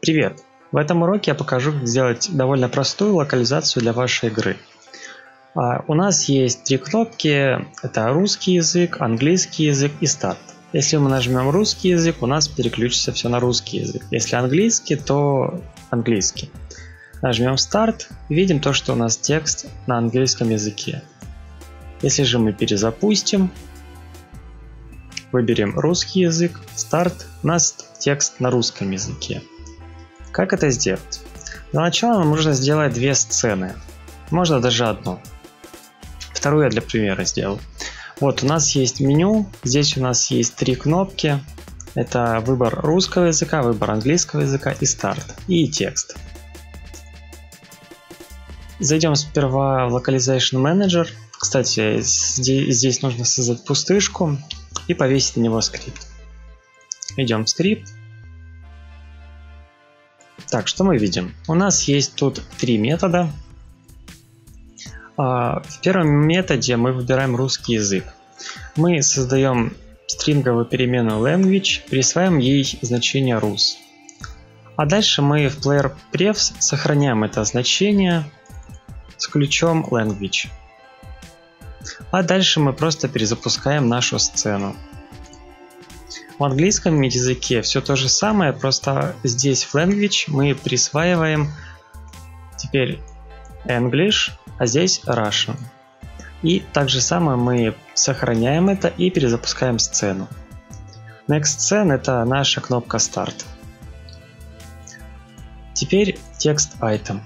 Привет! В этом уроке я покажу, как сделать довольно простую локализацию для вашей игры. У нас есть три кнопки, это русский язык, английский язык и старт. Если мы нажмем русский язык, у нас переключится все на русский язык. Если английский, то английский. Нажмем старт, видим то, что у нас текст на английском языке. Если же мы перезапустим, выберем русский язык, старт, у нас текст на русском языке. Как это сделать? Для начала нам нужно сделать две сцены. Можно даже одну. Вторую я для примера сделал. Вот у нас есть меню. Здесь у нас есть три кнопки. Это выбор русского языка, выбор английского языка и старт. И текст. Зайдем сперва в Localization Manager. Кстати, здесь нужно создать пустышку и повесить на него скрипт. Идем в скрипт. Так, что мы видим? У нас есть тут три метода. В первом методе мы выбираем русский язык. Мы создаем стринговую переменную language, присваиваем ей значение rus. А дальше мы в PlayerPrefs сохраняем это значение с ключом language. А дальше мы просто перезапускаем нашу сцену. В английском языке все то же самое, просто здесь в language мы присваиваем теперь English, а здесь Russian. И так же самое мы сохраняем это и перезапускаем сцену. NextScene — это наша кнопка старт. Теперь TextItem.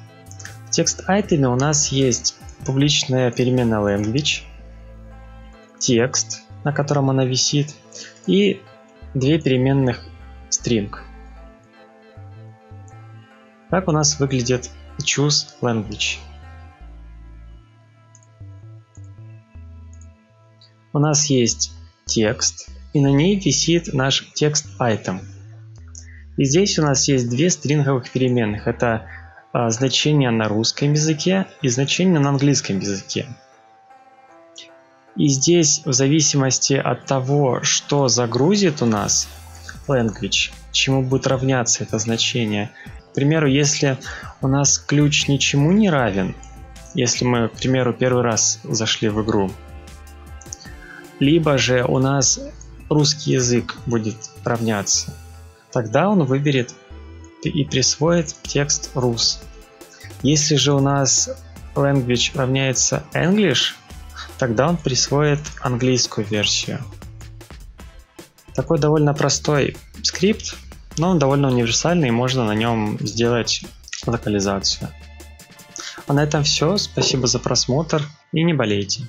В TextItem у нас есть публичная переменная language, текст, на котором она висит, и две переменных string. Так у нас выглядит choose language. У нас есть текст, и на ней висит наш текст item. И здесь у нас есть две стринговых переменных. Это значение на русском языке и значение на английском языке. И здесь в зависимости от того, что загрузит у нас language, чему будет равняться это значение. К примеру, если у нас ключ ничему не равен, если мы, к примеру, первый раз зашли в игру, либо же у нас русский язык будет равняться, тогда он выберет и присвоит текст rus. Если же у нас language равняется English, тогда он присвоит английскую версию. Такой довольно простой скрипт, но он довольно универсальный, и можно на нем сделать локализацию. А на этом все. Спасибо за просмотр и не болейте.